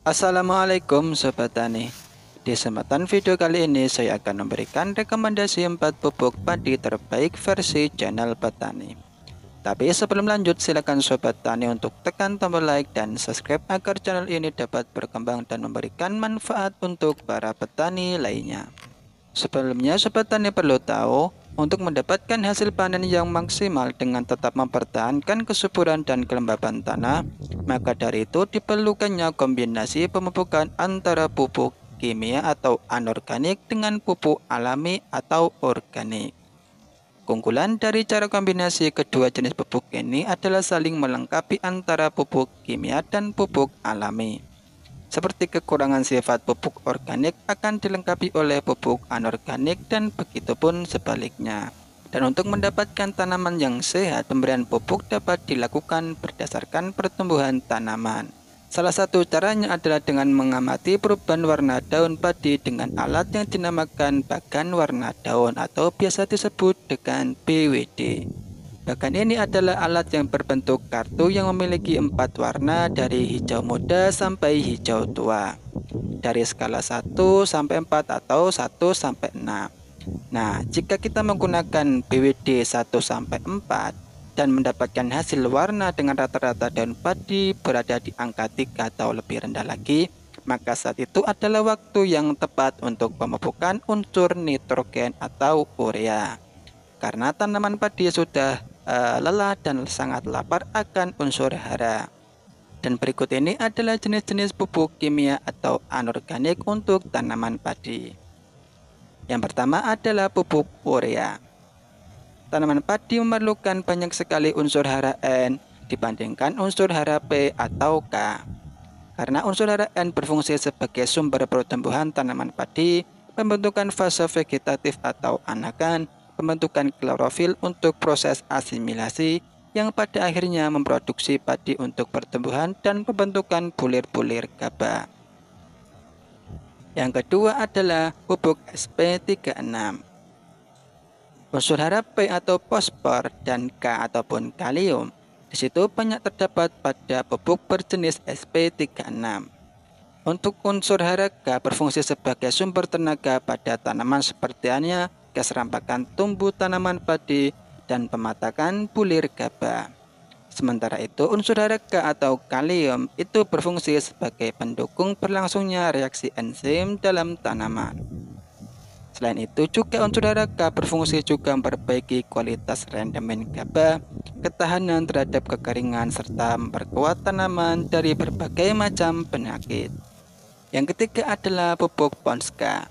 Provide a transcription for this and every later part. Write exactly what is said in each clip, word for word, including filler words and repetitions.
Assalamualaikum Sobat Tani. Di kesempatan video kali ini saya akan memberikan rekomendasi empat pupuk padi terbaik versi channel Petani. Tapi sebelum lanjut, silakan Sobat Tani untuk tekan tombol like dan subscribe agar channel ini dapat berkembang dan memberikan manfaat untuk para petani lainnya. Sebelumnya Sobat Tani perlu tahu, untuk mendapatkan hasil panen yang maksimal dengan tetap mempertahankan kesuburan dan kelembaban tanah, maka dari itu diperlukannya kombinasi pemupukan antara pupuk kimia atau anorganik dengan pupuk alami atau organik. Keunggulan dari cara kombinasi kedua jenis pupuk ini adalah saling melengkapi antara pupuk kimia dan pupuk alami. Seperti kekurangan sifat pupuk organik akan dilengkapi oleh pupuk anorganik dan begitu pun sebaliknya. Dan untuk mendapatkan tanaman yang sehat, pemberian pupuk dapat dilakukan berdasarkan pertumbuhan tanaman. Salah satu caranya adalah dengan mengamati perubahan warna daun padi dengan alat yang dinamakan bagan warna daun atau biasa disebut dengan B W D. Bagan ini adalah alat yang berbentuk kartu yang memiliki empat warna dari hijau muda sampai hijau tua, dari skala satu sampai empat atau satu sampai enam. Nah, jika kita menggunakan B W D satu sampai empat dan mendapatkan hasil warna dengan rata-rata daun padi berada di angka tiga atau lebih rendah lagi, maka saat itu adalah waktu yang tepat untuk pemupukan unsur nitrogen atau urea. Karena tanaman padi sudah lelah dan sangat lapar akan unsur hara. Dan berikut ini adalah jenis-jenis pupuk kimia atau anorganik untuk tanaman padi. Yang pertama adalah pupuk urea. Tanaman padi memerlukan banyak sekali unsur hara N dibandingkan unsur hara P atau K. Karena unsur hara N berfungsi sebagai sumber pertumbuhan tanaman padi, pembentukan fase vegetatif atau anakan, pembentukan klorofil untuk proses asimilasi yang pada akhirnya memproduksi padi untuk pertumbuhan dan pembentukan bulir-bulir gaba. Yang kedua adalah pupuk S P tiga puluh enam. Unsur hara P atau fosfor dan K ataupun kalium di situ banyak terdapat pada pupuk berjenis S P tiga puluh enam. Untuk unsur hara K berfungsi sebagai sumber tenaga pada tanaman sepertinya keserampakan tumbuh tanaman padi dan pematakan bulir gaba. Sementara itu, unsur hara K atau kalium itu berfungsi sebagai pendukung berlangsungnya reaksi enzim dalam tanaman. Selain itu juga unsur hara K berfungsi juga memperbaiki kualitas rendemen gaba, ketahanan terhadap kekeringan serta memperkuat tanaman dari berbagai macam penyakit. Yang ketiga adalah pupuk Phonska.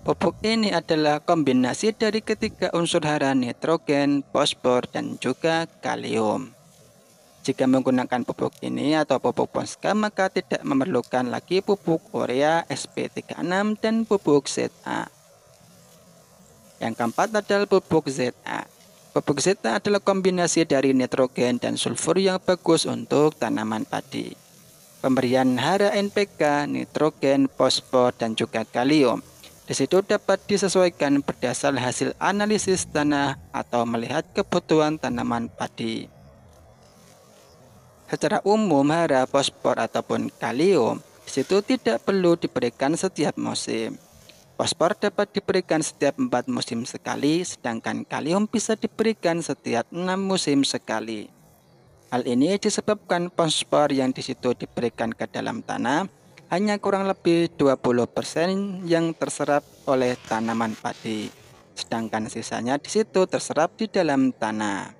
Pupuk ini adalah kombinasi dari ketiga unsur hara nitrogen, fosfor, dan juga kalium. Jika menggunakan pupuk ini atau pupuk Phonska, maka tidak memerlukan lagi pupuk urea, S P tiga puluh enam, dan pupuk Z A. Yang keempat adalah pupuk Z A. Pupuk Z A adalah kombinasi dari nitrogen dan sulfur yang bagus untuk tanaman padi. Pemberian hara N P K, nitrogen, fosfor, dan juga kalium di situ dapat disesuaikan berdasar hasil analisis tanah atau melihat kebutuhan tanaman padi. Secara umum, hara fosfor ataupun kalium di situ tidak perlu diberikan setiap musim. Fosfor dapat diberikan setiap empat musim sekali, sedangkan kalium bisa diberikan setiap enam musim sekali. Hal ini disebabkan fosfor yang di situ diberikan ke dalam tanah hanya kurang lebih dua puluh persen yang terserap oleh tanaman padi, sedangkan sisanya di situ terserap di dalam tanah.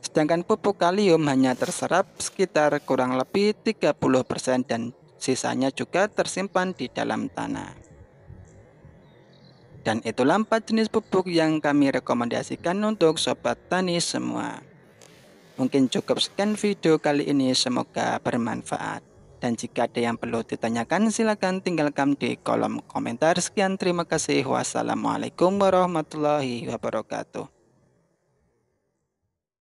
Sedangkan pupuk kalium hanya terserap sekitar kurang lebih tiga puluh persen dan sisanya juga tersimpan di dalam tanah. Dan itulah empat jenis pupuk yang kami rekomendasikan untuk Sobat Tani semua. Mungkin cukup sekian video kali ini, semoga bermanfaat. Dan jika ada yang perlu ditanyakan, silakan tinggalkan di kolom komentar. Sekian, terima kasih. Wassalamualaikum warahmatullahi wabarakatuh.